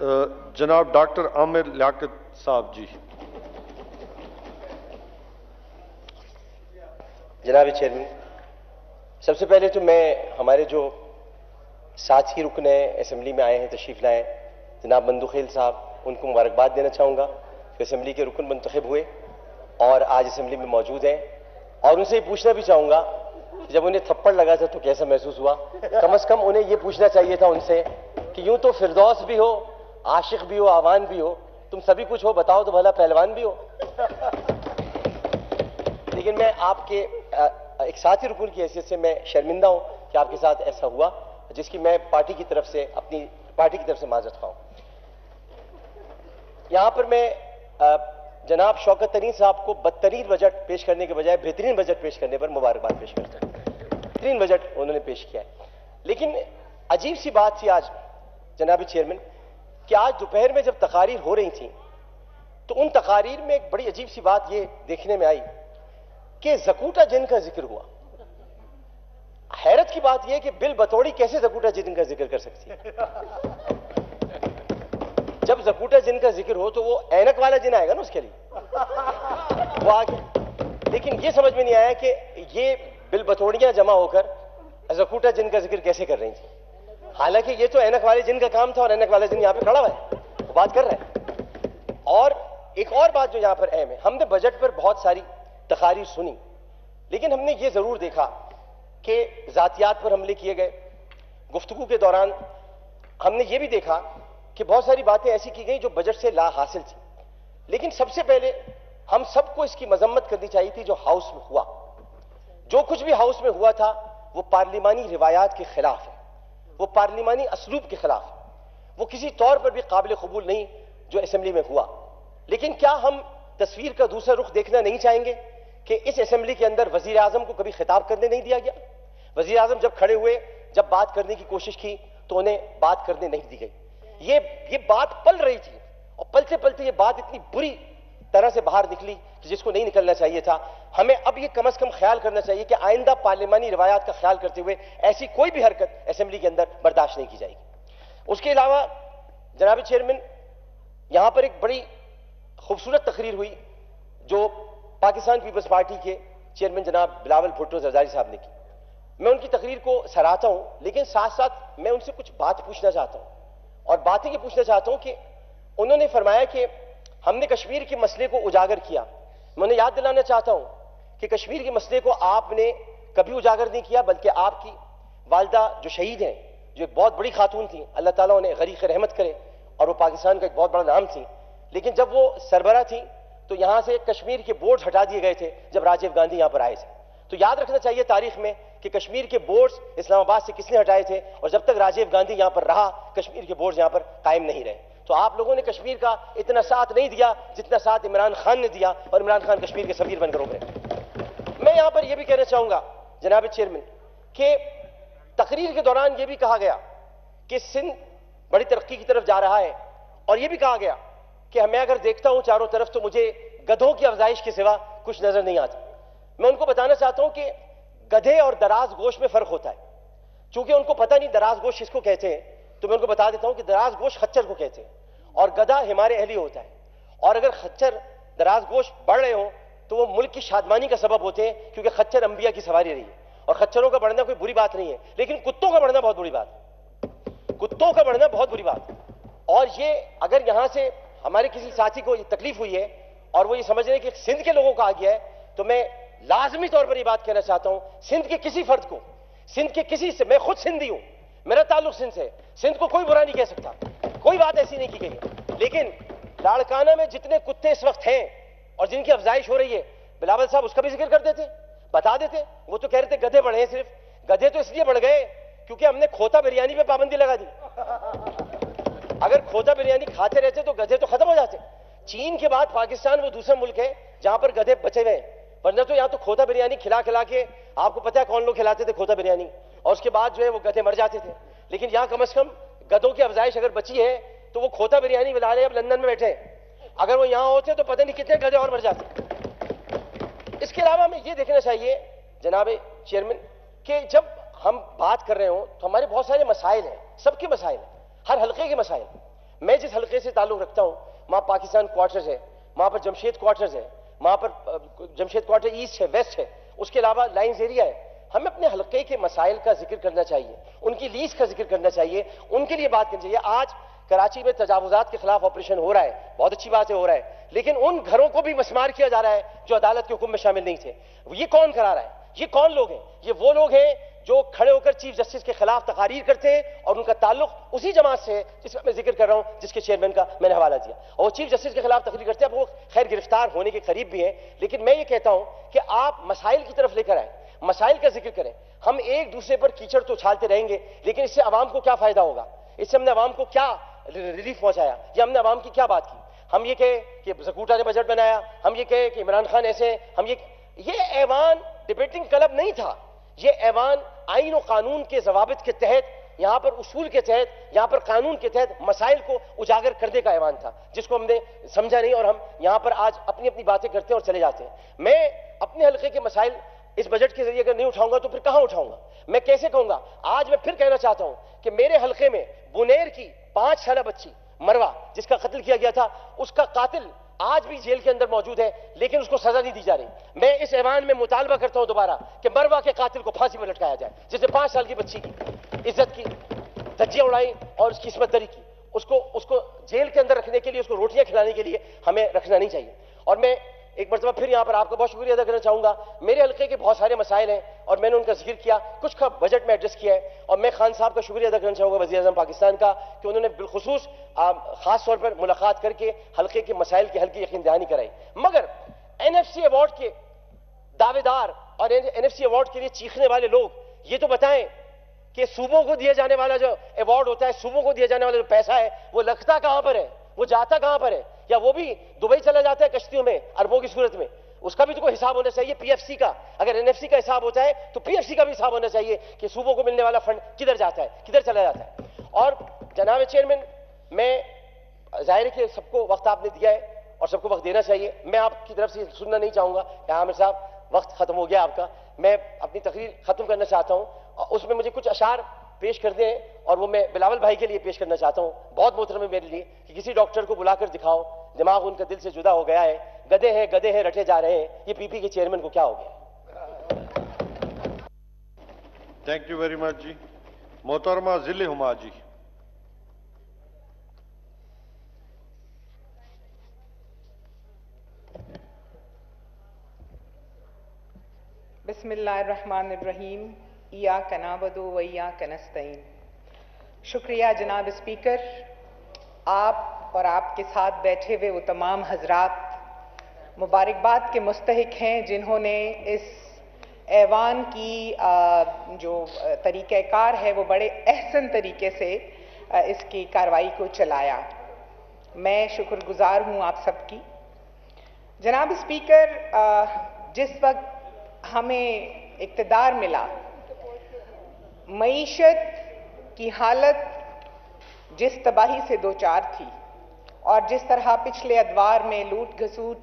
जनाब डॉक्टर आमिर लियाकत साहब जी। जनाब चेयरमैन, सबसे पहले तो मैं हमारे जो साथी रुकने असेंबली में आए हैं, तशरीफ लाए जनाब बंदूखेल साहब, उनको मुबारकबाद देना चाहूँगा कि असेंबली के रुकन मुंतखब हुए और आज असेंबली में मौजूद हैं। और उनसे पूछना भी चाहूँगा, जब उन्हें थप्पड़ लगा था तो कैसा महसूस हुआ। कम से कम उन्हें ये पूछना चाहिए था उनसे कि यूं तो फिरदौस भी हो, आशिक भी हो, आवान भी हो, तुम सभी कुछ हो, बताओ तो भला पहलवान भी हो। लेकिन मैं आपके एक साथी रुकन की हैसियत से मैं शर्मिंदा हूँ कि आपके साथ ऐसा हुआ, जिसकी मैं अपनी पार्टी की तरफ से माजरत खाऊं। यहां पर मैं जनाब शौकत तरीन साहब को बदतरीन बजट पेश करने के बजाय बेहतरीन बजट पेश करने पर मुबारकबाद पेश करता हूं। बेहतरीन बजट उन्होंने पेश किया है। लेकिन अजीब सी बात थी आज जनाब चेयरमैन कि आज दोपहर में जब तकारीर हो रही थी तो उन तकारीर में एक बड़ी अजीब सी बात यह देखने में आई कि ज़कूटा जिन का जिक्र हुआ। हैरत की बात यह कि बिल बतौड़ी कैसे ज़कूटा जिन का जिक्र कर सकती है। जब ज़कूटा जिन का जिक्र हो तो वो ऐनक वाला जिन आएगा ना, उसके लिए वो आ गया। लेकिन ये समझ में नहीं आया कि ये बिल बतौड़ियां जमा होकर ज़कूटा जिन का जिक्र कैसे कर रही थी। हालांकि ये तो ऐनक वाले जिन का काम था और ऐनक वाला जिन यहां पर खड़ा हुआ है, वो बात कर रहा है। और एक और बात जो यहां पर अहम है, हमने बजट पर बहुत सारी तकारीर सुनी, लेकिन हमने ये जरूर देखा कि जातियात पर हमले किए गए। गुफ्तगू के दौरान हमने ये भी देखा कि बहुत सारी बातें ऐसी की गई जो बजट से ला हासिल थी। लेकिन सबसे पहले हम सबको इसकी मजम्मत करनी चाहिए थी जो हाउस में हुआ। जो कुछ भी हाउस में हुआ था वो पार्लिमानी रिवायात के खिलाफ है, वो पार्लिमानी असलूब के खिलाफ है, वो किसी तौर पर भी काबिल कबूल नहीं जो असेंबली में हुआ। लेकिन क्या हम तस्वीर का दूसरा रुख देखना नहीं चाहेंगे कि इस असेंबली के अंदर वजीर आजम को कभी खिताब करने नहीं दिया गया। वजीर आजम जब खड़े हुए, जब बात करने की कोशिश की तो उन्हें बात करने नहीं दी गई। ये बात पल रही थी और पलते पलते ये बात इतनी बुरी तरह से बाहर निकली कि जिसको नहीं निकलना चाहिए था। हमें अब ये कम से कम ख्याल करना चाहिए कि आइंदा पार्लिमानी रिवायात का ख्याल करते हुए ऐसी कोई भी हरकत असेंबली के अंदर बर्दाश्त नहीं की जाएगी। उसके अलावा जनाब चेयरमैन, यहां पर एक बड़ी खूबसूरत तकरीर हुई जो पाकिस्तान पीपल्स पार्टी के चेयरमैन जनाब बिलावल भुट्टो जरदारी साहब ने की। मैं उनकी तकरीर को सराहता हूं, लेकिन साथ साथ मैं उनसे कुछ बात पूछना चाहता हूं। और बातें ये पूछना चाहता हूं कि उन्होंने फरमाया कि हमने कश्मीर के मसले को उजागर किया। मैं उन्हें याद दिलाना चाहता हूं कि कश्मीर के मसले को आपने कभी उजागर नहीं किया, बल्कि आपकी वालदा जो शहीद हैं, जो एक बहुत बड़ी खातून थी, अल्लाह ताला उन्हें गरीक रहमत करे, और वो पाकिस्तान का एक बहुत बड़ा नाम थी। लेकिन जब वो सरबरा थी तो यहां से कश्मीर के बोर्ड हटा दिए गए थे जब राजीव गांधी यहां पर आए थे। तो याद रखना चाहिए तारीख में कि कश्मीर के बोर्ड्स इस्लामाबाद से किसने हटाए थे, और जब तक राजीव गांधी यहां पर रहा कश्मीर के बोर्ड्स यहां पर कायम नहीं रहे। तो आप लोगों ने कश्मीर का इतना साथ नहीं दिया जितना साथ इमरान खान ने दिया, और इमरान खान कश्मीर के सफीर बनकर उभरे। मैं यहां पर यह भी कहना चाहूंगा जनाब चेयरमैन कि तकरीर के दौरान यह भी कहा गया कि सिंध बड़ी तरक्की की तरफ जा रहा है, और यह भी कहा गया कि मैं अगर देखता हूं चारों तरफ तो मुझे गधों की अफजाइश के सिवा कुछ नजर नहीं आता। मैं उनको बताना चाहता हूं कि गधे और दराज गोश में फर्क होता है। चूंकि उनको पता नहीं दराज गोश किसको कहते हैं, तो मैं उनको बता देता हूं कि दराज गोश खच्चर को कहते हैं और गधा हमारे अहली होता है। और अगर खच्चर दराज गोश बढ़ रहे हो तो वो मुल्क की शादमानी का सबब होते हैं, क्योंकि खच्चर अंबिया की सवारी रही है। और खच्चरों का बढ़ना कोई बुरी बात नहीं है, लेकिन कुत्तों का बढ़ना बहुत बुरी बात है, कुत्तों का बढ़ना बहुत बुरी बात है। और ये अगर यहां से हमारे किसी साथी को ये तकलीफ हुई है और वो ये समझ रहे हैं कि सिंध के लोगों का आ गया है, तो मैं लाजमी तौर पर ये बात कहना चाहता हूं, सिंध के किसी फर्द को, सिंध के किसी से, मैं खुद सिंधी हूं, मेरा ताल्लुक सिंध से, सिंध को कोई बुरा नहीं कह सकता, कोई बात ऐसी नहीं की गई है। लेकिन लाड़काना में जितने कुत्ते इस वक्त हैं और जिनकी अफजाइश हो रही है, बिलावल साहब उसका भी जिक्र कर देते, बता देते। वो तो कह रहे थे गधे बढ़े हैं, सिर्फ गधे तो इसलिए बढ़ गए क्योंकि हमने खोता बिरयानी पर पाबंदी लगा दी। अगर खोदा बिरयानी खाते रहते तो गधे तो खत्म हो जाते। चीन के बाद पाकिस्तान वो दूसरा मुल्क है जहां पर गधे बचे हुए हैं, वरना तो यहां तो खोदा बिरयानी खिला खिला के आपको पता है कौन लोग खिलाते थे खोदा बिरयानी, और उसके बाद जो है वो गधे मर जाते थे। लेकिन यहां कम से कम गधों की अफजाइश अगर बची है तो वो खोदा बिरयानी बना रहे, अब लंदन में बैठे हैं। अगर वो यहां होते तो पता नहीं कितने गधे और मर जाते। इसके अलावा हमें यह देखना चाहिए जनाब चेयरमैन कि जब हम बात कर रहे हो तो हमारे बहुत सारे मसाइल हैं, सबके मसाइल हैं, हर हलके के मसाइल। मैं जिस हलके से ताल्लुक रखता हूँ वहाँ पाकिस्तान क्वार्टर्स है, वहाँ पर जमशेद क्वार्टर्स है, वहाँ पर जमशेद क्वार्टर ईस्ट है, वेस्ट है, उसके अलावा लाइन्स एरिया है। हमें अपने हलके के मसाइल का जिक्र करना चाहिए, उनकी लीज का जिक्र करना चाहिए, उनके लिए बात करनी चाहिए। आज कराची में तजावुजात के खिलाफ ऑपरेशन हो रहा है, बहुत अच्छी बात है, हो रहा है, लेकिन उन घरों को भी मस्मार किया जा रहा है जो अदालत के हुक्म में शामिल नहीं थे। ये कौन करा रहा है? ये कौन लोग हैं? ये वो लोग हैं जो खड़े होकर चीफ जस्टिस के खिलाफ तकारीर करते हैं और उनका ताल्लुक उसी जमात से है जिसका मैं जिक्र कर रहा हूं, जिसके चेयरमैन का मैंने हवाला दिया, और वो चीफ जस्टिस के खिलाफ तकरीर करते हैं। अब वो खैर गिरफ्तार होने के करीब भी है, लेकिन मैं ये कहता हूं कि आप मसाइल की तरफ लेकर आए, मसाइल का जिक्र करें। हम एक दूसरे पर कीचड़ तो उछालते रहेंगे, लेकिन इससे आवाम को क्या फायदा होगा? इससे हमने आवाम को क्या रिलीफ पहुंचाया या हमने आवाम की क्या बात की? हम ये कहे कि जकूटा ने बजट बनाया, हम ये कहे कि इमरान खान ऐसे हैं, हम ये ऐवान डिबेटिंग क्लब नहीं था। ये ऐवान आईन और कानून के जवाबित के तहत, यहाँ पर उसूल के तहत, यहाँ पर कानून के तहत मसाइल को उजागर करने का ऐवान था, जिसको हमने समझा नहीं और हम यहाँ पर आज अपनी अपनी बातें करते हैं और चले जाते हैं। मैं अपने हलके के मसाइल इस बजट के जरिए अगर नहीं उठाऊंगा तो फिर कहां उठाऊंगा? मैं कैसे कहूंगा? आज मैं फिर कहना चाहता हूं कि मेरे हलके में बुनेर की 5 साल बच्ची मरवा जिसका कत्ल किया गया था, उसका कातिल आज भी जेल के अंदर मौजूद है, लेकिन उसको सजा नहीं दी जा रही। मैं इस ऐवान में मुतालबा करता हूं दोबारा कि मरवा के कातिल को फांसी में लटकाया जाए, जिसने 5 साल की बच्ची की इज्जत की धज्जियां उड़ाई और उसकी इसमत दरी की। उसको जेल के अंदर रखने के लिए, उसको रोटियां खिलाने के लिए हमें रखना नहीं चाहिए। और मैं एक मरतबा फिर यहाँ पर आपका बहुत शुक्रिया अदा करना चाहूँगा। मेरे हल्के के बहुत सारे मसाइल हैं और मैंने उनका जिक्र किया, कुछ का बजट में एड्रेस किया है, और मैं खान साहब का शुक्रिया अदा करना चाहूँगा, वज़ीर-ए-आज़म पाकिस्तान का, कि उन्होंने बिलखुसूस खास तौर पर मुलाकात करके हल्के के मसाइल के हल की यकीन दहानी कराई। मगर NFC अवार्ड के दावेदार और NFC अवार्ड के लिए चीखने वाले लोग ये तो बताएं कि सूबों को दिया जाने वाला जो अवार्ड होता है, सूबों को दिया जाने वाला जो पैसा है, वो लगता कहाँ पर है, वो जाता कहां पर है? या वो भी दुबई चला जाता है कश्तियों में, अरबों की सूरत में? उसका भी तो कोई हिसाब होना चाहिए। PFC का, अगर NFC का हिसाब होता है तो PFC का भी हिसाब होना चाहिए कि सूबों को मिलने वाला फंड किधर जाता है, किधर चला जाता है। और जनाब चेयरमैन, मैं जाहिर है कि सबको वक्त आपने दिया है और सबको वक्त देना चाहिए, मैं आपकी तरफ से सुनना नहीं चाहूंगा कि आमिर साहब वक्त खत्म हो गया आपका। मैं अपनी तकरीर खत्म करना चाहता हूँ, उसमें मुझे कुछ अशार पेश करते हैं और वो मैं बिलावल भाई के लिए पेश करना चाहता हूं। बहुत मोहतरम है मेरे लिए कि किसी डॉक्टर को बुलाकर दिखाओ, दिमाग उनका दिल से जुदा हो गया है, गधे हैं रटे जा रहे हैं। ये पीपी के चेयरमैन को क्या हो गया? थैंक यू वेरी मच जी। मोहतरमा जिले हुमा जी। बिस्मिल्लाहिर्रहमानिर्रहीम। या कनाबदो व या कनस्तईन। शुक्रिया जनाब स्पीकर, आप और आपके साथ बैठे हुए वो तमाम हजरात मुबारकबाद के मुस्तहिक हैं जिन्होंने इस ऐवान की जो तरीक़ाकार है वो बड़े अहसन तरीके से इसकी कार्रवाई को चलाया। मैं शुक्रगुजार हूँ आप सबकी। जनाब स्पीकर, जिस वक्त हमें इक़्तिदार मिला, मईशत की हालत जिस तबाही से दो चार थी और जिस तरह पिछले अदवार में लूट घसूट